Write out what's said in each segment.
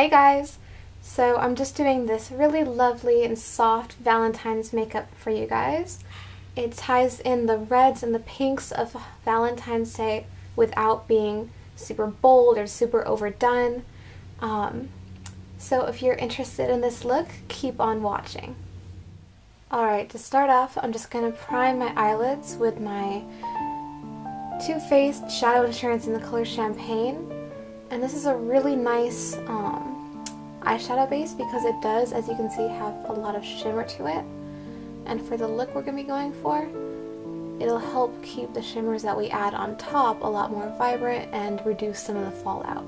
Hey guys! So I'm just doing this really lovely and soft Valentine's makeup for you guys. It ties in the reds and the pinks of Valentine's Day without being super bold or super overdone. So if you're interested in this look, keep on watching. Alright, to start off, I'm just going to prime my eyelids with my Too Faced Shadow Insurance in the color Champagne. And this is a really nice eyeshadow base because it does, as you can see, have a lot of shimmer to it. And for the look we're going to be going for, it'll help keep the shimmers that we add on top a lot more vibrant and reduce some of the fallout.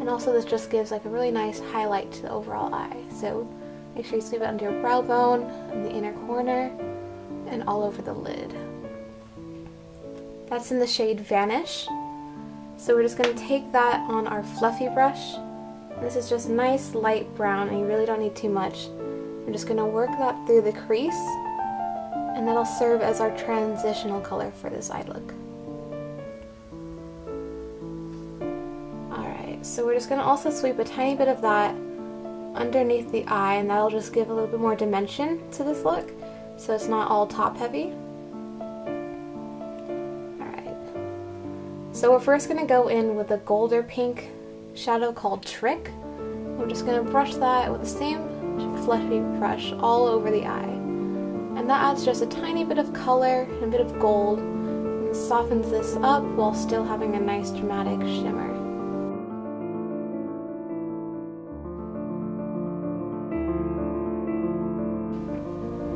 And also this just gives like a really nice highlight to the overall eye. So make sure you sweep it under your brow bone, in the inner corner, and all over the lid. That's in the shade Vanish. So we're just going to take that on our fluffy brush. This is just nice light brown and you really don't need too much. We're just going to work that through the crease and that'll serve as our transitional color for this eye look. Alright, so we're just going to also sweep a tiny bit of that underneath the eye and that'll just give a little bit more dimension to this look so it's not all top heavy. So we're first going to go in with a golder pink shadow called Trick. We're just going to brush that with the same fluffy brush all over the eye. And that adds just a tiny bit of color and a bit of gold and softens this up while still having a nice dramatic shimmer.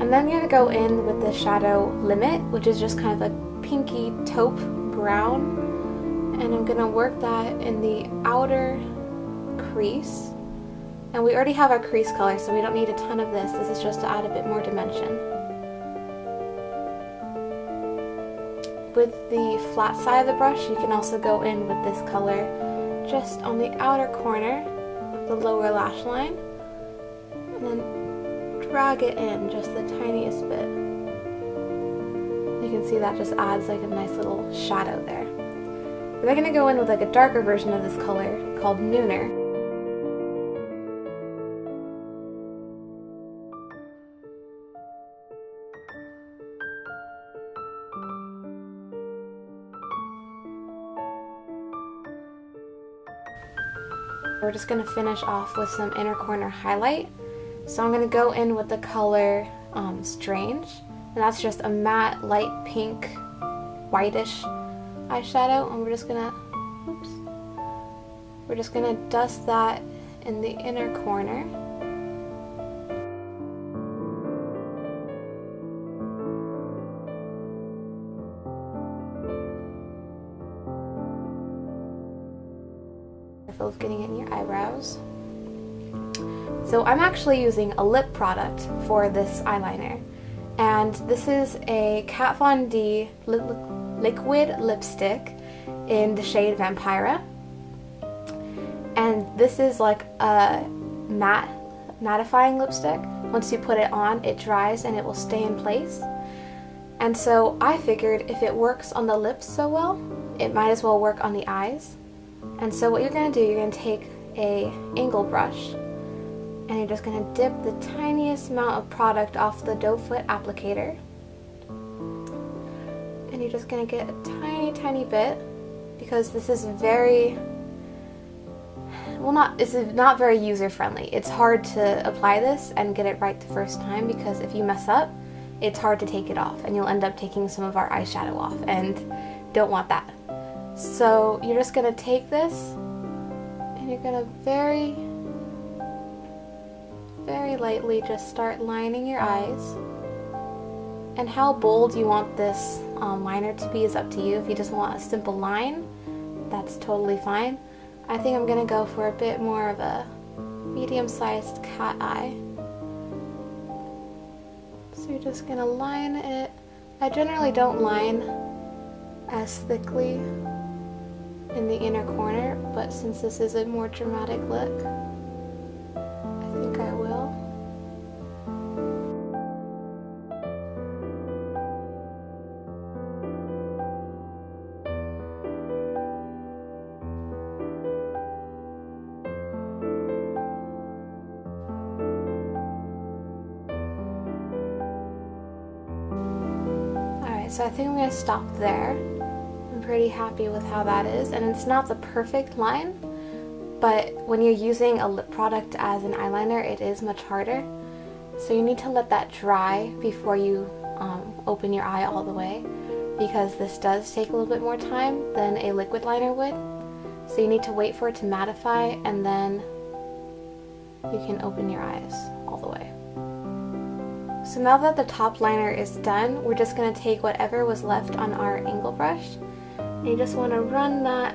And then I'm going to go in with the shadow Limit, which is just kind of a pinky taupe brown. And I'm going to work that in the outer crease. And we already have our crease color, so we don't need a ton of this. This is just to add a bit more dimension. With the flat side of the brush, you can also go in with this color just on the outer corner of the lower lash line. And then drag it in just the tiniest bit. You can see that just adds like a nice little shadow there. We're going to go in with like a darker version of this color called Nooner. We're just going to finish off with some inner corner highlight. So I'm going to go in with the color Strange, and that's just a matte light pink, whitish eyeshadow, and we're just gonna dust that in the inner corner. Careful of getting it in your eyebrows. So I'm actually using a lip product for this eyeliner, and this is a Kat Von D liquid lipstick in the shade Vampira, and this is like a mattifying lipstick. Once you put it on, it dries and it will stay in place. And so I figured if it works on the lips so well, it might as well work on the eyes. And so what you're going to do, you're going to take an angle brush and you're just going to dip the tiniest amount of product off the doe foot applicator. And you're just going to get a tiny bit, because this is very, well, it's not very user friendly. It's hard to apply this and get it right the first time, because if you mess up, it's hard to take it off and you'll end up taking some of our eyeshadow off, and don't want that. So you're just going to take this and you're going to very lightly just start lining your eyes. And how bold you want this liner to be is up to you. If you just want a simple line, that's totally fine. I think I'm going to go for a bit more of a medium-sized cat eye. So you're just going to line it. I generally don't line as thickly in the inner corner, but since this is a more dramatic look, I think I will. so I think I'm going to stop there. I'm pretty happy with how that is, and it's not the perfect line, but when you're using a lip product as an eyeliner, it is much harder. So you need to let that dry before you open your eye all the way, because this does take a little bit more time than a liquid liner would. So you need to wait for it to mattify, and then you can open your eyes all the way. So now that the top liner is done, we're just going to take whatever was left on our angle brush, and you just want to run that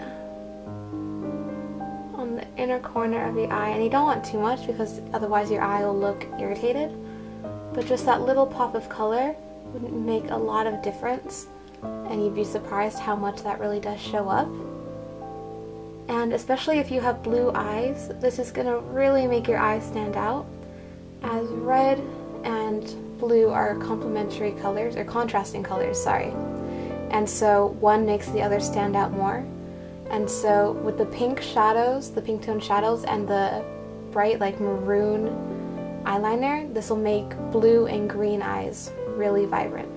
on the inner corner of the eye. And you don't want too much, because otherwise your eye will look irritated, but just that little pop of color would make a lot of difference, and you'd be surprised how much that really does show up. And especially if you have blue eyes, this is going to really make your eyes stand out, as red and blue are complementary colors, or contrasting colors, sorry. And so one makes the other stand out more. And so with the pink shadows, the pink tone shadows, and the bright like maroon eyeliner, this will make blue and green eyes really vibrant.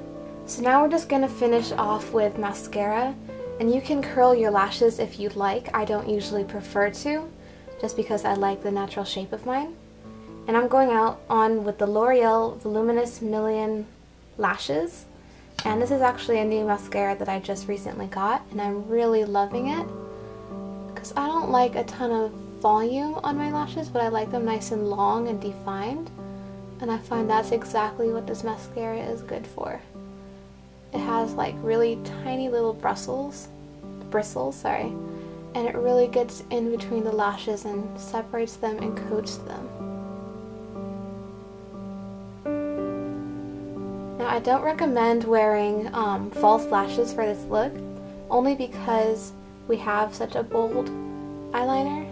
So now we're just going to finish off with mascara. And you can curl your lashes if you'd like. I don't usually prefer to, just because I like the natural shape of mine. And I'm going out on with the L'Oreal Voluminous Million Lashes. And this is actually a new mascara that I just recently got, and I'm really loving it, because I don't like a ton of volume on my lashes, but I like them nice and long and defined. And I find that's exactly what this mascara is good for. It has like really tiny little bristles, and it really gets in between the lashes and separates them and coats them. Now I don't recommend wearing false lashes for this look, only because we have such a bold eyeliner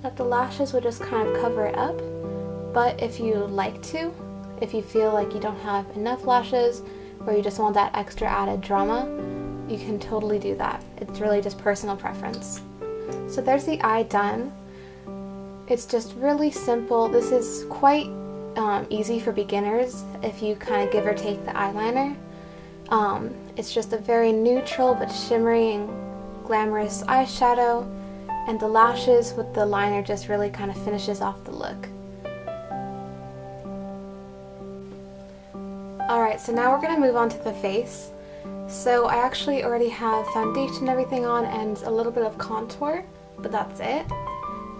that the lashes would just kind of cover it up. But if you like to, if you feel like you don't have enough lashes, or you just want that extra added drama, you can totally do that. It's really just personal preference. So there's the eye done. It's just really simple. This is quite easy for beginners if you kind of give or take the eyeliner. It's just a very neutral but shimmery and glamorous eyeshadow, and the lashes with the liner just really kind of finishes off the look. Alright, so now we're going to move on to the face. So I actually already have foundation and everything on, and a little bit of contour, but that's it.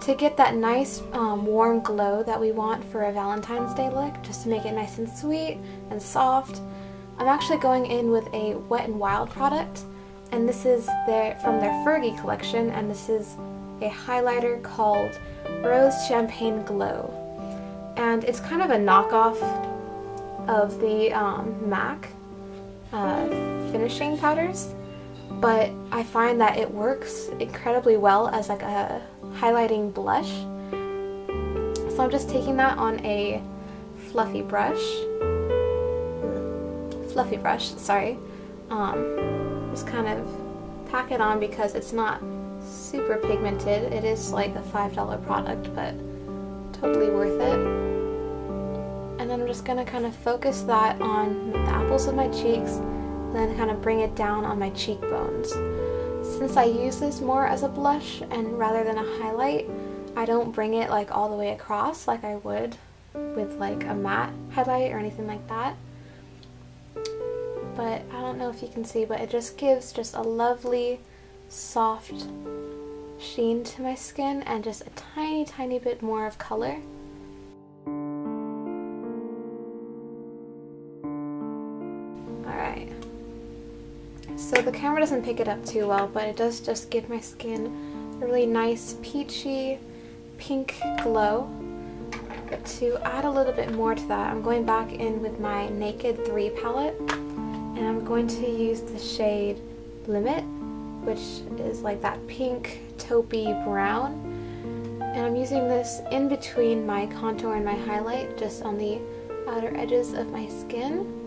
To get that nice warm glow that we want for a Valentine's Day look, just to make it nice and sweet and soft, I'm actually going in with a Wet n Wild product, and this is from their Fergie collection, and this is a highlighter called Rose Champagne Glow. And it's kind of a knockoff of the MAC finishing powders, but I find that it works incredibly well as like a highlighting blush. So I'm just taking that on a fluffy brush, just kind of pack it on, because it's not super pigmented. It is like a $5 product, but totally worth it. And then I'm just going to kind of focus that on the apples of my cheeks, and then kind of bring it down on my cheekbones. Since I use this more as a blush and rather than a highlight, I don't bring it like all the way across like I would with like a matte highlight or anything like that. But I don't know if you can see, but it just gives just a lovely soft sheen to my skin, and just a tiny, tiny bit more of color. So the camera doesn't pick it up too well, but it does just give my skin a really nice peachy pink glow. But to add a little bit more to that, I'm going back in with my Naked 3 palette, and I'm going to use the shade Limit, which is like that pink taupey brown. And I'm using this in between my contour and my highlight, just on the outer edges of my skin.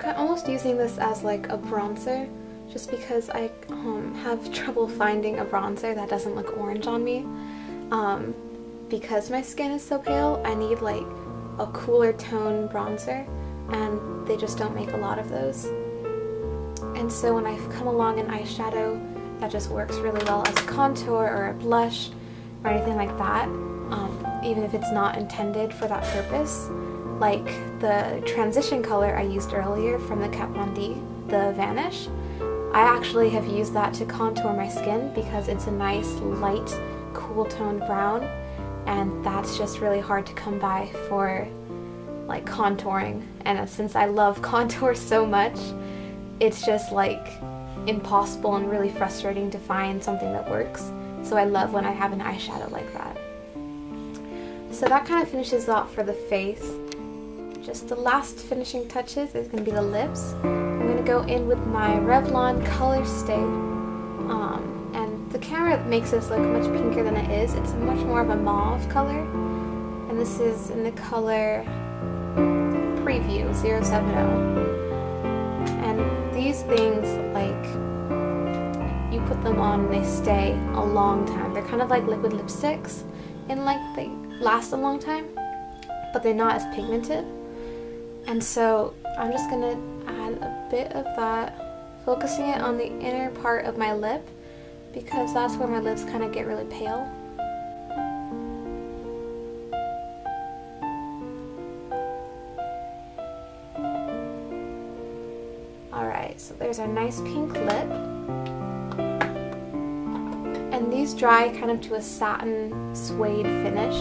I'm almost using this as like a bronzer, just because I have trouble finding a bronzer that doesn't look orange on me. because my skin is so pale, I need like a cooler tone bronzer, and they just don't make a lot of those. And so when I've come along an eyeshadow that just works really well as a contour or a blush or anything like that, even if it's not intended for that purpose, like the transition color I used earlier from the Kat Von D, the Vanish, I actually have used that to contour my skin because it's a nice, light, cool-toned brown, and that's just really hard to come by for like contouring. And since I love contour so much, it's just like impossible and really frustrating to find something that works. So I love when I have an eyeshadow like that. So that kind of finishes off for the face. Just the last finishing touches is going to be the lips. I'm going to go in with my Revlon Colorstay. And the camera makes this look much pinker than it is. It's much more of a mauve color. And this is in the color Preview 070. And these things, like, you put them on and they stay a long time. They're kind of like liquid lipsticks, and like they last a long time, but they're not as pigmented. And so I'm just gonna add a bit of that, focusing it on the inner part of my lip, because that's where my lips kind of get really pale. So there's our nice pink lip, and these dry kind of to a satin suede finish,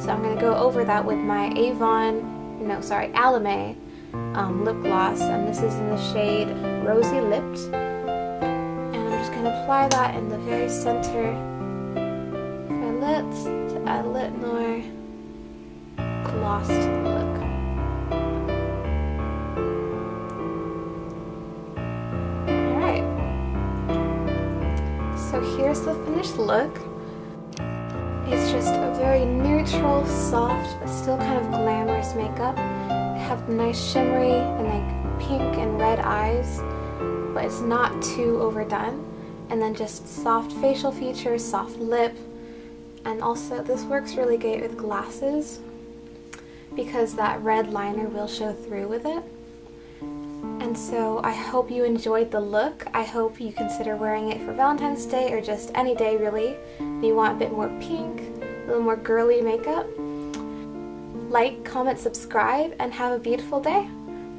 so I'm going to go over that with my Almay lip gloss, and this is in the shade Rosy Lipped, and I'm just going to apply that in the very center of my lips to add a little more gloss to the look. Here's the finished look. It's just a very neutral, soft, but still kind of glamorous makeup. They have nice shimmery and like pink and red eyes, but it's not too overdone. And then just soft facial features, soft lip, and also this works really great with glasses because that red liner will show through with it. And so I hope you enjoyed the look. I hope you consider wearing it for Valentine's Day or just any day really. If you want a bit more pink, a little more girly makeup. Like, comment, subscribe, and have a beautiful day.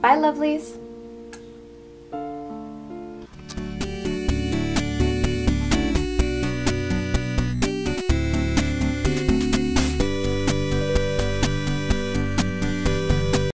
Bye lovelies!